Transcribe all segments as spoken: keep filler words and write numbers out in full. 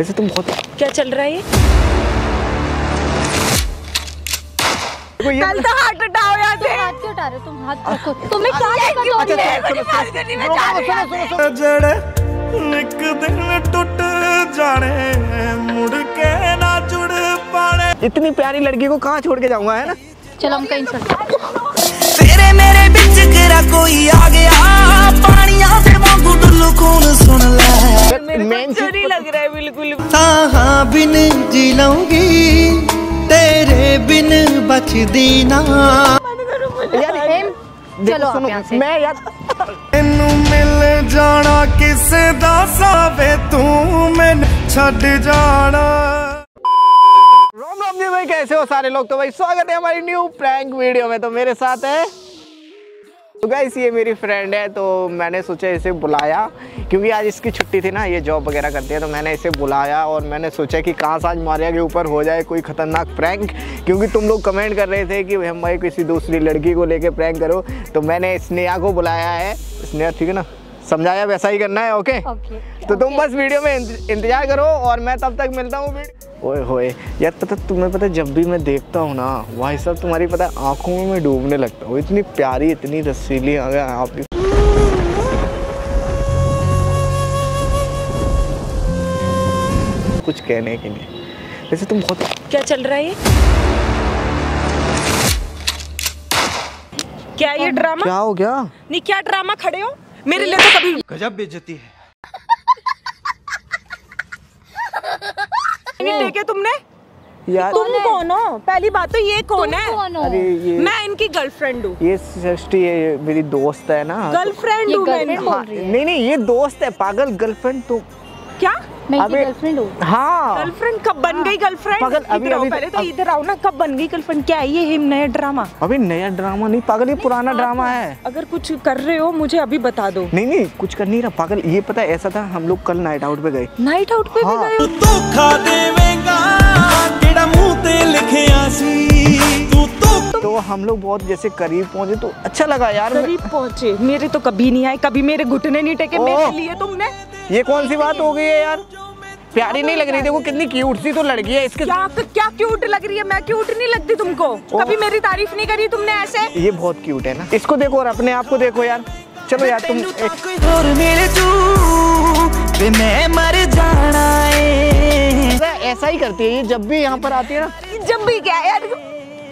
वैसे तुम बहुत क्या चल रहा है ये? देखो ये तो हाथ उठाओ यार, हाथ क्यों उठा रहे हो तुम? हाथ रखो, तुम्हें क्या लगता है? इतनी प्यारी लड़की को कहाँ छोड़ के जाऊंगा, है ना? चलो हम कहीं तेरे मेरे कोई आ गया बिन जी लूंगी तेरे बिन बच देना। चलो मैं यार तेनू मिल जाना किसे दा सावे तू मैनू छड जाना। राम राम जी भाई, कैसे हो सारे लोग? तो भाई स्वागत है हमारी न्यू प्रैंक वीडियो में। तो मेरे साथ है तो गाइस ये मेरी फ्रेंड है, तो मैंने सोचा इसे बुलाया क्योंकि आज इसकी छुट्टी थी ना, ये जॉब वगैरह करती है। तो मैंने इसे बुलाया और मैंने सोचा कि कहाँ से आज मारिया के ऊपर हो जाए कोई खतरनाक प्रैंक, क्योंकि तुम लोग कमेंट कर रहे थे कि हम भाई किसी दूसरी लड़की को लेके प्रैंक करो। तो मैंने स्नेहा को बुलाया है। स्नेहा ठीक है ना, समझाया वैसा ही करना है। Okay okay? तो तुम बस वीडियो में इंतजार करो और मैं तब तक मिलता हूँ। ओए होए यार, पता तुम्हें पता जब भी मैं देखता हूँ ना भाई साहब तुम्हारी पता आंखों में मैं डूबने लगता हूँ। इतनी प्यारी, इतनी रसीली आ गया आपकी। कुछ कहने के लिए वैसे तुम बहुत क्या चल रहा है ये? क्या ये ड्रामा? क्या हो गया? नहीं क्या ड्रामा खड़े हो मेरे लिए? तो कभी गजब बेइज्जती है देखे तुमने यार। तुम कौन हो? पहली बात तो ये कौन है? कौन हो? अरे ये मैं इनकी गर्लफ्रेंड हूँ। ये सृष्टि है, मेरी दोस्त है ना। गर्लफ्रेंड हूँ मैं। नहीं नहीं ये दोस्त है पागल। गर्लफ्रेंड तो क्या? मैं गर्लफ्रेंड हूँ। हाँ गर्लफ्रेंड कब बन गई? गर्लफ्रेंड पागल अभी अभी पहले तो इधर आओ ना, कब बन गई गर्लफ्रेंड? क्या है ये नया ड्रामा? अभी नया ड्रामा नहीं पागल, ये पुराना ड्रामा है। अगर कुछ कर रहे हो मुझे अभी बता दो। नहीं नहीं कुछ कर नहीं रहा पागल। ये पता ऐसा था हम लोग कल नाइट आउट पे गए। नाइट आउट पे गए तो हम लोग बहुत जैसे करीब पहुँचे तो अच्छा लगा यार। करीब पहुँचे मेरे तो कभी नहीं आए, कभी मेरे घुटने नहीं टेके मेरे लिए तुमने। ये कौन सी बात हो गई है यार? प्यारी नहीं लग रही? देखो कितनी क्यूट सी तो लड़की है। इसके क्या क्या क्यूट लग रही है? मैं क्यूट नहीं लगती तुमको? कभी मेरी तारीफ नहीं करी तुमने ऐसे? ये बहुत क्यूट है ना, इसको देखो और अपने आप को देखो यार। चलो यार तुम ऐसा ही करती है ये जब भी यहाँ पर आती है ना। जब भी क्या यार,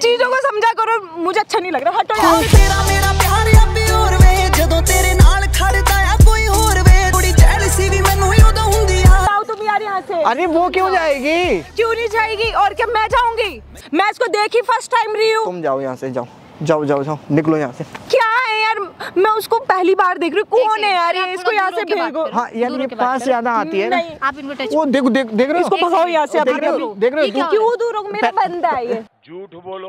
चीजों को समझा करो, मुझे अच्छा नहीं लग रहा। हटो यार। अरे वो क्यों जाएगी? क्यों नहीं जाएगी और क्या? मैं जाऊंगी, मैं इसको देखी फर्स्ट टाइम रही हूँ। तुम जाओ यहाँ से, जाओ जाओ जाओ जाओ निकलो यहाँ से। क्या है यार, मैं उसको पहली बार देख रही हूँ। कौन है यार ये? इसको यहाँ से भेजो। हाँ यार ये पास ज्यादा आती है ना। आप इनको टच वो देखो देख देख रहे हो, इसको भगाओ यहाँ से। आप देख रहे हो क्यों दूर हो? मेरा बंदा है ये। झूठ बोलो,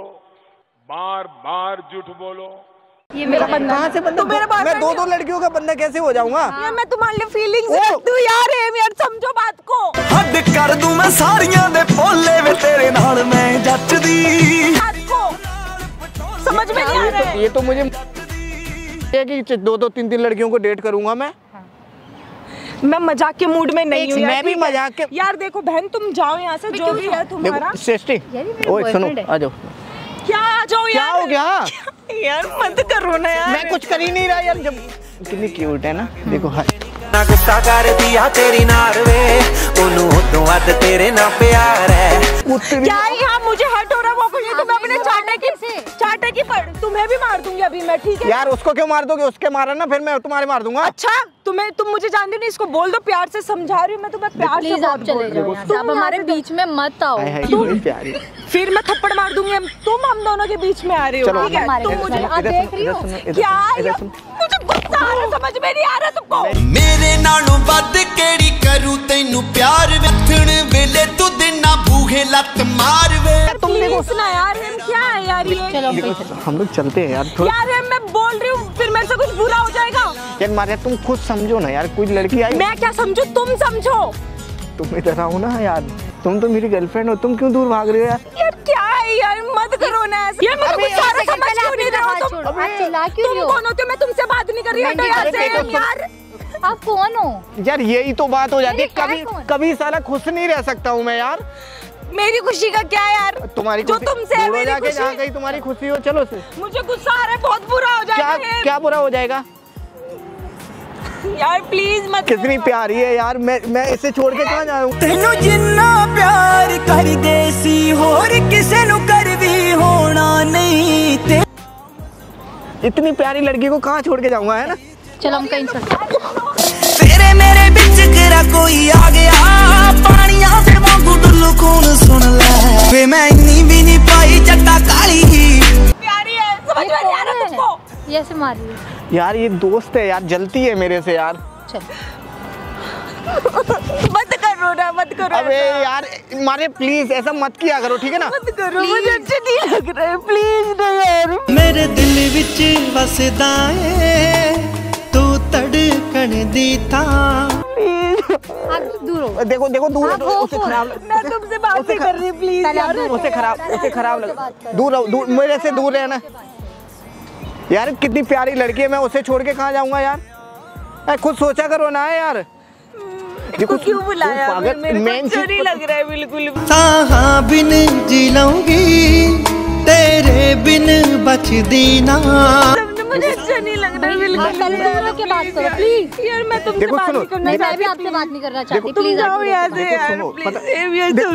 बार बार झूठ बोलो। ये मेरा बंदा कहाँ से बंदा? तो मेरे पास मैं दो दो लड़कियों का बंदा कैसे हो जाऊंगा? यार मैं तुम्हारे लिए फीलिंग्स रखती हूं यार। एम यार समझो बात को। हद कर दूं मैं सारियां दे पोले वे तेरे नाल मैं जचदी। आपको समझ में नहीं आ रहा है? ये तो मुझे ये कि दो दो तीन तीन लड़कियों को डेट करूंगा मैं। मैं मजाक के मूड में नहीं हूँ। मैं भी मजाक के यार। देखो बहन तुम जाओ यहाँ से, जो भी है तुम्हारा। श्रेष्ठी ओए सुनो आ जाओ। क्या आ जाओ यार? क्या हो गया यार? मत करो ना यार। मैं कुछ कर ही नहीं रहा यार। जब कितनी क्यूट है ना देखो। हाँ ना गुस्सा कर दिया तेरी नारवे उन्हों तो आद तेरे ना प्यार है। क्या यहाँ मुझे हट हो रहा वो कुछ? तुम्हें अपने चाटे की चाटे की पड़ तुम्हें भी मार दूंगी अभी मैं। ठीक है यार उसको क्यों मार दोगे? उसके मारा ना फिर मैं तुम्हारे मार दूंगा। अच्छा तुम्हें तुम मुझे जानते नहीं। इसको बोल दो प्यार से, समझा रही हूँ मैं तुम्हें प्यार से। आप चले जाओ, आप हमारे बीच में मत आओ। फिर मैं थप्पड़ मार दूंगी। तुम हम दोनों के बीच में आ रही हो ठीक है? तुम मुझे देख रही हो क्या? मुझे गुस्सा आ रहा, समझ में नहीं आ रहा तुमको। मेरे नालों बात केड़ी करूं तैनू प्यार वथण वेले तू दिना भूखे लत मारवे। तुमने घुसना यार। हम क्या है यार ये? हम लोग चलते हैं यार। यार मैं बोल रही हूँ फिर मेरे से कुछ बुरा हो जाएगा यार। मारिया तुम खुद समझो ना यार, कोई लड़की आई। मैं क्या समझू? तुम समझो। तुम इधर आओ ना यार, तुम तो मेरी गर्लफ्रेंड हो, तुम क्यों दूर भाग रहे हो यार? यार क्या है यार, मत करो ना ऐसे। यार मुझे कुछ सारा समझ क्यों नहीं रहा? तुम तुम कौन होते हो? मैं तुमसे बात नहीं कर रही। हटो यार से यार। आप कौन हो यार? यही तो बात हो जाती है। कभी कभी साला खुश नहीं रह सकता हूँ मैं यार। मेरी खुशी का क्या यार? तुम्हारी जो तुमसे है मेरी खुशी। जहाँ कहीं तुम्हारी खुशी हो। चलो से मुझे गुस्सा आ रहा है, बहुत बुरा हो जाएगा। क्या क्या बुरा हो जाएगा यार? प्लीज मत। कितनी प्यारी है यार, मैं मैं इसे छोड़ के कहाँ जाऊँ? तेनू जिन्ना प्यार कर देसी होर किसे नु कर भी होना नहीं। इतनी प्यारी लड़की को कहाँ छोड़ के जाऊँगा, है ना? चलो हम कहीं तेरे मेरे बिचरा कोई आ गया पानिया फिर वांगू डुल्लू कौन सुन ले वे मैं इन्नी भी नहीं पाई जट्टा काली प्यारी है। समझ में नहीं आ रहा तुझको। ये से मारी यार, ये दोस्त है यार, जलती है मेरे से यार। चल मत करो ना, मत करो। अबे यार मारे प्लीज, ऐसा मत किया करो, ठीक है ना? मत करो, मुझे अच्छा नहीं लग रहा है, प्लीज ना यार। मेरे दिल विच वसदा है तू तड़कन दी था। दूर हो। देखो देखो दूर हो, उसे खराब। मैं तुमसे बात नहीं कर रही प्लीज यार। उसे खराब उसे खराब लग। दूर रहो, दूर मेरे से दूर रहना यार। कितनी प्यारी लड़की है, मैं उसे छोड़ के कहाँ जाऊँगा यार? खुद सोचा करो ना यार। देखो क्यों बुलाया? लग रहा है बिल्कुल। हाँ बिन जी लूंगी तेरे बिन बच देना। मुझे अच्छा नहीं लग रहा बिल्कुल। के बात करो प्लीज यार, मैं तुमसे बात नहीं करना चाहती। मैं भी आपसे बात नहीं करना चाहती प्लीज। आओ यार से यार प्लीज,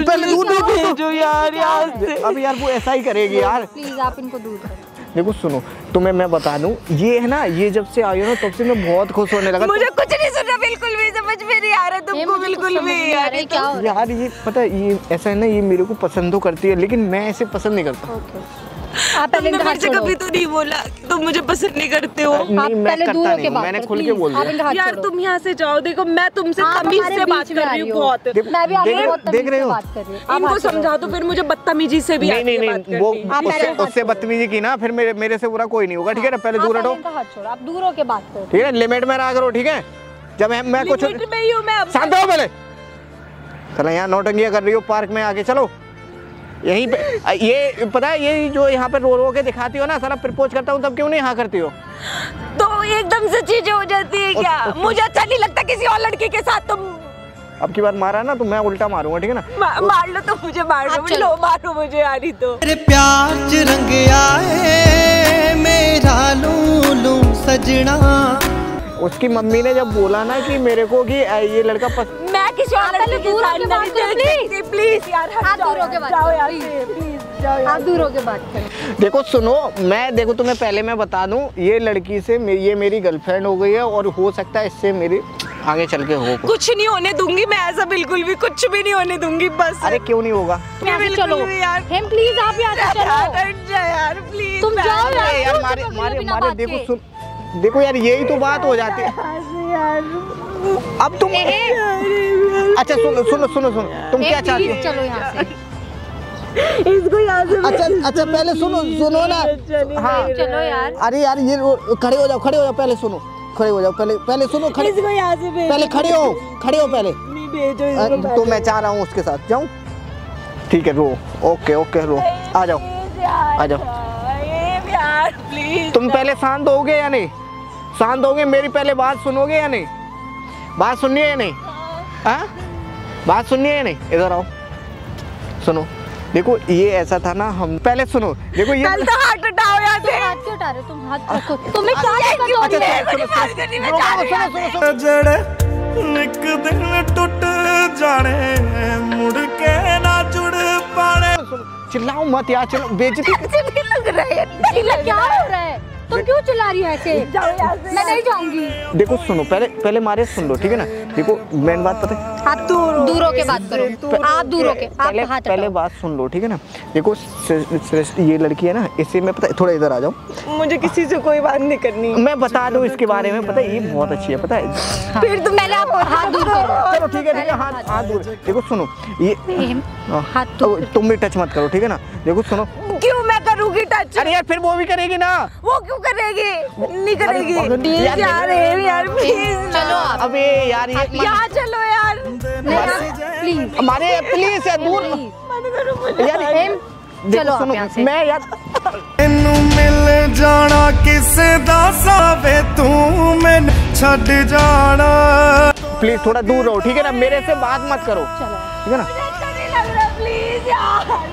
पहले दूर भेजो यार। यार से अब यार वो ऐसा ही करेगी यार। प्लीज आप इनको दूर करो। देखो सुनो, तुम्हें मैं बता दूं, ये है ना, ये जब से आई हो ना तब से मैं बहुत खुश होने लगा। मुझे कुछ नहीं सुन रहा बिल्कुल भी, समझ में नहीं आ रहा तुमको बिल्कुल भी यार। क्या यार ये पता है, ये ऐसा है ना, ये मेरे को पसंद तो करती है लेकिन मैं ऐसे पसंद नहीं करता। आप पहले मुझे कभी तो नहीं बोला तुम तो मुझे पसंद नहीं करते हो। आप पहले दूर होके बात, मैंने खुल के बोल दिया यार। तुम यहाँ से जाओ। देखो मैं तुमसे कमीज से बात कर रही हूँ बहुत। मैं भी आपसे बहुत देख रही हूँ। इनको समझा दो फिर मुझे बदतमीजी से भी। नहीं नहीं वो उससे बदतमीजी की ना, फिर मेरे से बुरा कोई नहीं होगा, ठीक है ना? पहले दूर हटो, आप दूर होके बात करो, ठीक है? लिमिट में रहा करो, ठीक है? जब मैं कुछ शांत हो पहले। चलो यहाँ नौटंगियाँ कर रही हो पार्क में आके। चलो यहीं पे ये पता है, ये जो यहाँ पे रो रो के दिखाती हो ना सारा प्रपोज करता हूँ तब क्यों नहीं हाँ करती हो? तो एकदम से चीजें हो जाती है क्या? उस, उस, मुझे अच्छा नहीं लगता किसी और लड़की के साथ। तुम अब की बार मारा ना तो मैं उल्टा मारूंगा, ठीक है ना? मा, तो, मार लो तो मुझे मार लो, मारो मुझे यारी तो। मेरे प्यार च रंग आए मेरा लूलू सजना। उसकी मम्मी ने जब बोला ना कि मेरे को कि ये लड़का पसंद, मैं किसी और लड़के के साथ बात करनी। प्लीज यार आप दूर होके बात करो यार, प्लीज जाओ यार, आप दूर होके बात करो। देखो सुनो, मैं देखो तुम्हें पहले मैं बता दूं, ये लड़की से ये मेरी गर्लफ्रेंड हो गई है और हो सकता है इससे मेरी आगे चल के हो। कुछ नहीं होने दूंगी मैं, ऐसा बिल्कुल भी कुछ भी नहीं होने दूंगी बस। अरे क्यों नहीं होगा? चलो हम प्लीज आप यार प्लीज तुम जाओ यार। मारे मारे मारे देखो सुन, देखो यार यही तो बात हो जाती है अब तुम। अच्छा सुनो सुनो सुनो सुनो तुम क्या चाहती हो? चलो यहाँ से इसको यहाँ से। अच्छा अच्छा पहले सुनो सुनो ना। हाँ चलो यार। अरे यार ये खड़े हो जाओ, खड़े हो जाओ पहले, सुनो खड़े हो जाओ पहले, पहले सुनो खड़े। इसको यहाँ से पहले खड़े हो, खड़े हो पहले। नहीं भेजो तो मैं चाह रहा हूँ उसके साथ जाऊँ, ठीक है? रो ओके ओके रो, आ जाओ आ जाओ। तुम पहले शांत होगे या नहीं? शांत होगे मेरी पहले बात सुनोगे या नहीं? बात सुननी है या नहीं? हाँ बात सुननी है या नहीं? इधर आओ सुनो। देखो ये ऐसा था ना हम पहले सुनो। देखो ये तो हाथ उठाओ यार। तुम हाथ क्यों उठा रहे हो? तुम हाथ रखो। तुम्हें क्या चिल्लाओ मत यार, चलो बेइज्जती लग रहा है चिल्ला। क्या हो रहा है? तुम क्यों चिल्ला रही हो ऐसे? मैं नहीं जाऊंगी। देखो सुनो पहले, पहले मारे सुन लो, ठीक है ना? देखो मेन बात पता है, आप दूर होके बात करो, आप दूर होके पहले पहले बात सुन लो, ठीक है ना? देखो ये लड़की है ना, इसे मैं पता है, थोड़ा इधर आ जाओ। मुझे किसी से कोई बात नहीं करनी। मैं बता दूं इसके बारे में, पता है ये बहुत अच्छी है, पता है। फिर तुम पहले आप हाथ दूर करो। चलो ठीक है ठीक है, हाथ हाथ दूर। देखो सुनो ये हाथ तुम भी टच मत करो, ठीक है ना? देखो सुनो। क्यों मैं करूँगी टच? अरे यार फिर वो भी करेगी ना। वो क्यों करेगी? नहीं करेगी यार यार प्लीज। चलो अब यार यार चलो यार प्लीज, हमारे प्लीज यार दूर यार। चलो आप यहाँ से। मैं यार मिल जाना किसे दासा वे तू मैं छट जाना। प्लीज थोड़ा दूर रहो, ठीक है ना, मेरे से बात मत करो, ठीक है ना। अच्छा नहीं लग रहा, प्लीज यार।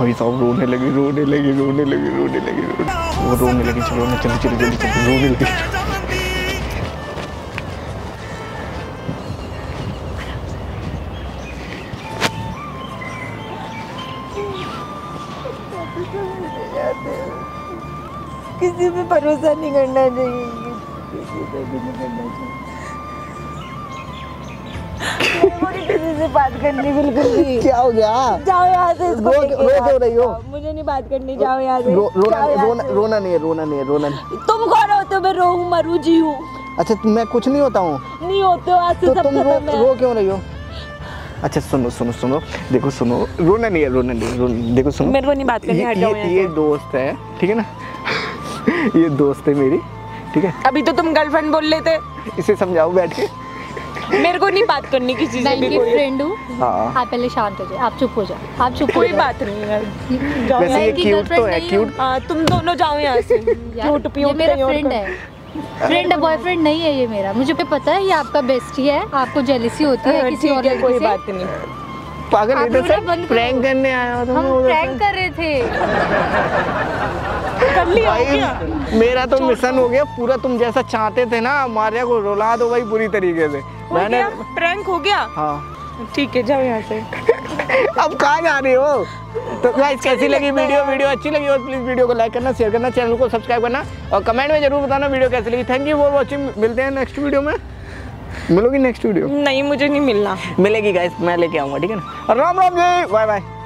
भाई साहब रोने लगी रोने लगी रोने लगी रोने लगी वो रोने लगी। चलो ना चलो चलो जल्दी चलो, रोने लगी। किसी पे भरोसा नहीं करना चाहिए, किसी पे भी नहीं करना चाहिए। किसी से बात करनी बिल्कुल नहीं। क्या हो गया? जाओ यहाँ से, इसको रो रही हो। मुझे नहीं बात करनी, जाओ यहाँ से। रोना नहीं है, रोना नहीं है, रोना नहीं। तुम कौन होते हो? मैं रोऊं मरूं जी हूँ। अच्छा मैं कुछ नहीं होता हूँ? नहीं होते हो। आज से तुम रो क्यों रही हो? अच्छा सुनो सुनो सुनो, देखो सुनो, रोना नहीं है, रोना नहीं है, देखो सुनो, मेरे को नहीं बात करनी। ये, ये, ये दोस्त है, ठीक है ना, ये दोस्त है मेरी, ठीक है। अभी तो तुम गर्लफ्रेंड बोल लेते। इसे समझाओ बैठ के। मेरे को नहीं बात करनी किसी से भी। फ्रेंड हूँ। हाँ आप पहले शांत हो जाओ, आप चुप हो जाओ, आप चुप। कोई बात नहीं है, तुम दोनों जाओ यहाँ से। मेरा फ्रेंड है, फ्रेंड बॉयफ्रेंड नहीं है ये मेरा। मुझे पता है ये आपका बेस्टी है, आपको जेलिसी होती है किसी और लड़की से। कोई बात नहीं, पागल इधर से प्रैंक करने आया हो। हम प्रैंक कर रहे थे। कर लिया क्या? मेरा तो मिशन हो गया पूरा। तुम जैसा चाहते थे ना मारिया को रुला दो भाई पूरी तरीके से, मैंने प्रैंक हो गया। हाँ ठीक है, जाओ यहाँ से। अब कहाँ जा रहे हो? तो गाइस कैसी लगी वीडियो? वीडियो अच्छी लगी हो प्लीज़ वीडियो को लाइक करना, शेयर करना, चैनल को सब्सक्राइब करना और कमेंट में जरूर बताना वीडियो कैसी लगी। Thank you for watching. मिलते हैं नेक्स्ट वीडियो में। मिलोगी नेक्स्ट वीडियो? नहीं मुझे नहीं मिलना। मिलेगी गाइस, मैं लेके आऊँगा, ठीक है ना। Ram Ram ji, bye bye.